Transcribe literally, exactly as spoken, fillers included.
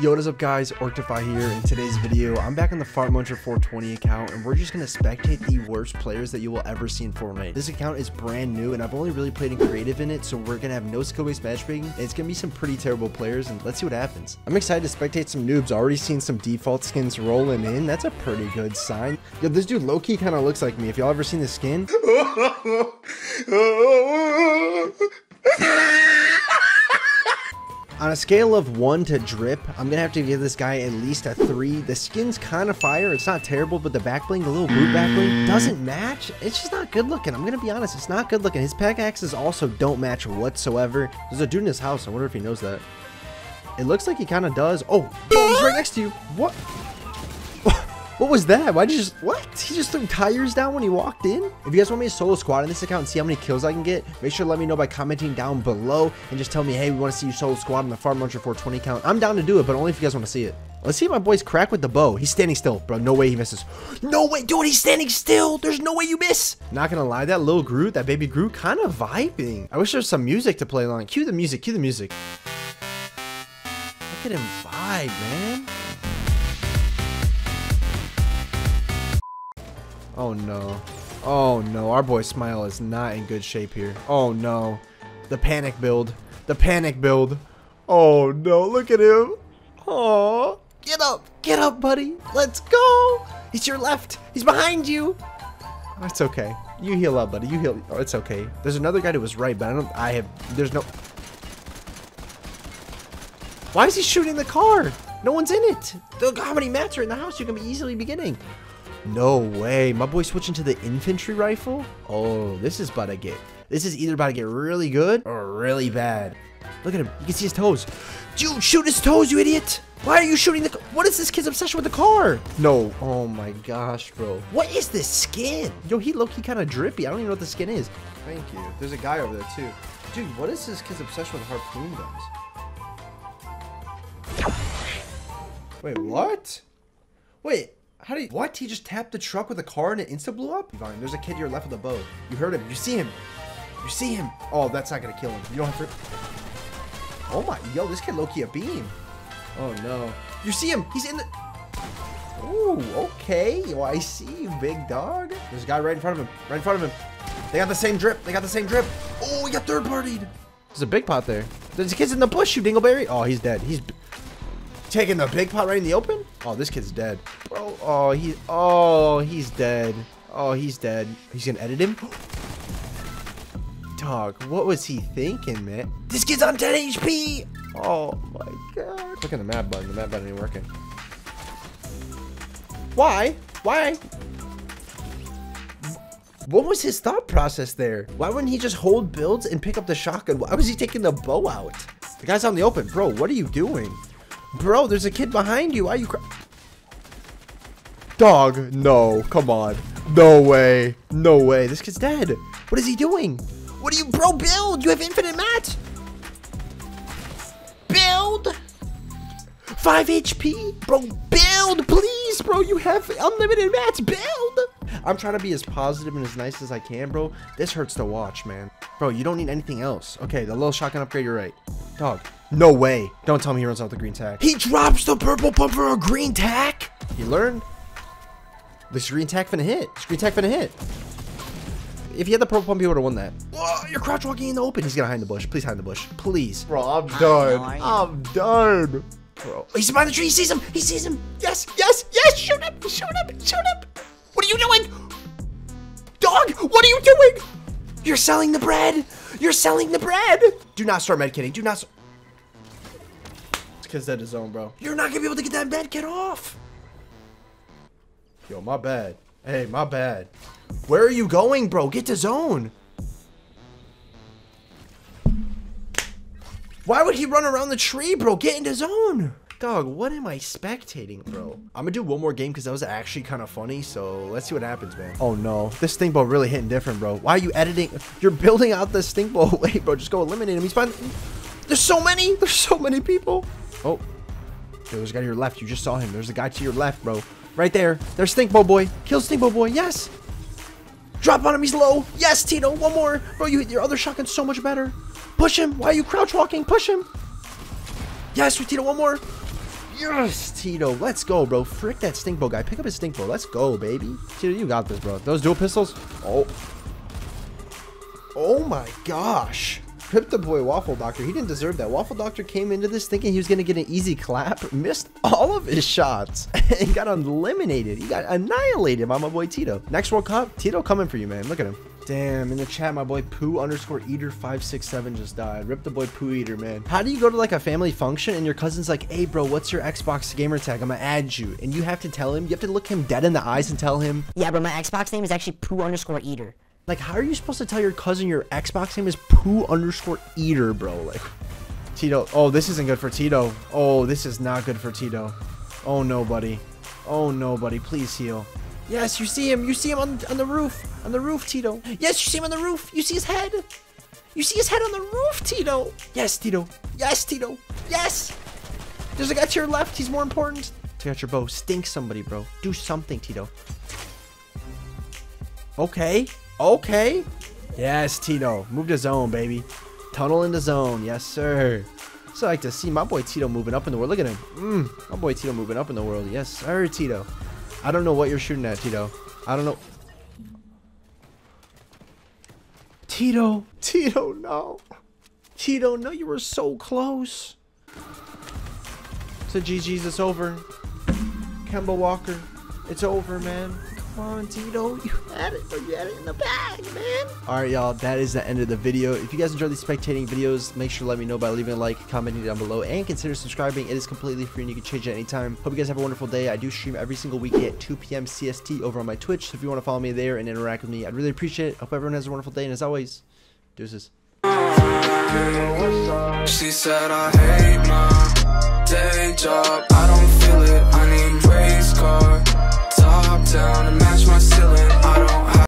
Yo, what is up guys, Orctify here. In today's video, I'm back on the Fart Muncher four twenty account and we're just gonna spectate the worst players that you will ever see in Fortnite. This account is brand new and I've only really played in creative in it, so we're gonna have no skill-based matchmaking and it's gonna be some pretty terrible players and let's see what happens. I'm excited to spectate some noobs. Already seen some default skins rolling in. That's a pretty good sign. Yo, this dude low-key kind of looks like me. If y'all ever seen this skin. On a scale of one to drip, I'm gonna have to give this guy at least a three. The skin's kind of fire. It's not terrible, but the backbling, the little boot backbling doesn't match. It's just not good looking. I'm gonna be honest. It's not good looking. His pickaxes also don't match whatsoever. There's a dude in his house. I wonder if he knows that. It looks like he kind of does. Oh, oh, he's right next to you. What? What was that? Why'd you just, what? He just threw tires down when he walked in? If you guys want me to solo squad in this account and see how many kills I can get, make sure to let me know by commenting down below and just tell me, hey, we want to see you solo squad on the Fart Muncher four twenty account. I'm down to do it, but only if you guys want to see it. Let's see if my boys crack with the bow. He's standing still, bro. No way he misses. No way, dude, he's standing still. There's no way you miss. Not gonna lie, that little Groot, that baby Groot, kind of vibing. I wish there was some music to play along. Cue the music, cue the music. Look at him vibe, man. Oh no, oh no, our boy Smile is not in good shape here. Oh no, the panic build, the panic build. Oh no, look at him. Oh, get up, get up buddy, let's go. He's to your left, he's behind you. It's okay, you heal up buddy, you heal, oh, it's okay. There's another guy who was right, but I don't, I have, there's no. Why is he shooting the car? No one's in it. Look how many mats are in the house you can be easily be getting. No way, my boy switching to the infantry rifle. Oh, this is about to get, this is either about to get really good or really bad. Look at him, you can see his toes. Dude, shoot his toes, you idiot. Why are you shooting the, what is this kid's obsession with the car? No, oh my gosh, bro. What is this skin? Yo, he low-key kind of drippy. I don't even know what the skin is. Thank you. There's a guy over there too. Dude, what is this kid's obsession with harpoon guns? Wait, what? Wait. How do you, what? He just tapped the truck with a car and it insta blew up? Vine, there's a kid to your left with a bow. You heard him. You see him. You see him. Oh, that's not going to kill him. You don't have to. Oh my. Yo, this kid low-key a beam. Oh no. You see him. He's in the. Ooh, okay. Well, I see you, big dog. There's a guy right in front of him. Right in front of him. They got the same drip. They got the same drip. Oh, we got third-partied. There's a big pot there. There's kids in the bush, you dingleberry. Oh, he's dead. He's taking the big pot right in the open? Oh, this kid's dead. Bro, oh, he, oh, he's dead. Oh, he's dead. He's gonna edit him? Dog, what was he thinking, man? This kid's on ten H P! Oh my god. Click on the map button. The map button ain't working. Why? Why? What was his thought process there? Why wouldn't he just hold builds and pick up the shotgun? Why was he taking the bow out? The guy's on the open. Bro, what are you doing? Bro, there's a kid behind you. Why are you cr- Dog, no, come on. No way. No way. This kid's dead. What is he doing? What are you, bro, build? You have infinite mats. Build. five H P. Bro, build, please, bro. You have unlimited mats. Build. I'm trying to be as positive and as nice as I can, bro. This hurts to watch, man. Bro, you don't need anything else. Okay, the little shotgun upgrade, you're right. Dog. No way. Don't tell me he runs out the green tack. He drops the purple pump for a green tack. He learned. This green tack finna hit. This green tack finna hit. If he had the purple pump, he would've won that. Whoa, you're crouch walking in the open. He's gonna hide in the bush. Please hide in the bush. Please. Bro, I'm done. I'm done. Bro. He's behind the tree. He sees him. He sees him. Yes, yes, yes. Shoot him. Shoot him. Shoot him. What are you doing? Dog, what are you doing? You're selling the bread. You're selling the bread. Do not start medkitting. Do not start. Cause that is on, bro. You're not gonna be able to get that med kit off. Yo, my bad. Hey, my bad. Where are you going, bro? Get to zone. Why would he run around the tree, bro? Get into zone. Dog, what am I spectating, bro? I'm gonna do one more game because that was actually kind of funny. So let's see what happens, man. Oh no, this stink ball really hitting different, bro. Why are you editing? You're building out this stink ball away, bro. Just go eliminate him. He's fine. There's so many. There's so many people. Oh, there's a guy to your left. You just saw him. There's a guy to your left, bro. Right there. There's Stinkbo Boy. Kill Stinkbo Boy. Yes. Drop on him. He's low. Yes, Tito. One more. Bro, you hit your other shotgun's so much better. Push him. Why are you crouch walking? Push him. Yes, Tito. One more. Yes, Tito. Let's go, bro. Frick that stink bow guy. Pick up his stink bow. Let's go, baby. Tito, you got this, bro. Those dual pistols. Oh. Oh, my gosh. Crypto Boy Waffle Doctor. He didn't deserve that. Waffle Doctor came into this thinking he was going to get an easy clap. Missed all of his shots. And got eliminated. He got annihilated by my boy Tito. Next World Cup, Tito coming for you, man. Look at him. Damn, in the chat, my boy Pooh underscore eater five six seven just died. Rip the boy Pooh Eater, man. How do you go to like a family function and your cousin's like, hey bro, what's your Xbox gamer tag? I'm gonna add you. And you have to tell him, you have to look him dead in the eyes and tell him, yeah bro, my Xbox name is actually Pooh underscore eater. Like, how are you supposed to tell your cousin your Xbox name is Pooh underscore eater, bro? Like, Tito, oh, this isn't good for Tito. Oh, this is not good for Tito. Oh, no, buddy. Oh, no, buddy. Please heal. Yes, you see him. You see him on, on the roof. On the roof, Tito. Yes, you see him on the roof. You see his head. You see his head on the roof, Tito. Yes, Tito. Yes, Tito. Yes. There's a guy to your left. He's more important. Take out your bow. Stink somebody, bro. Do something, Tito. Okay. Okay. Yes, Tito. Move to zone, baby. Tunnel into zone. Yes, sir. So I like to see my boy Tito moving up in the world. Look at him. Mm, my boy Tito moving up in the world. Yes, sir, Tito. I don't know what you're shooting at, Tito. I don't know. Tito. Tito, no. Tito, no, you were so close. So G G's, it's over. Kemba Walker, it's over, man. Come on, Tito. You had it, but you had it in the bag, man. All right, y'all. That is the end of the video. If you guys enjoy these spectating videos, make sure to let me know by leaving a like, commenting down below, and consider subscribing. It is completely free, and you can change it anytime. Hope you guys have a wonderful day. I do stream every single week at two P M C S T over on my Twitch. So if you want to follow me there and interact with me, I'd really appreciate it. Hope everyone has a wonderful day, and as always, deuces. She said I hate my day job. I don't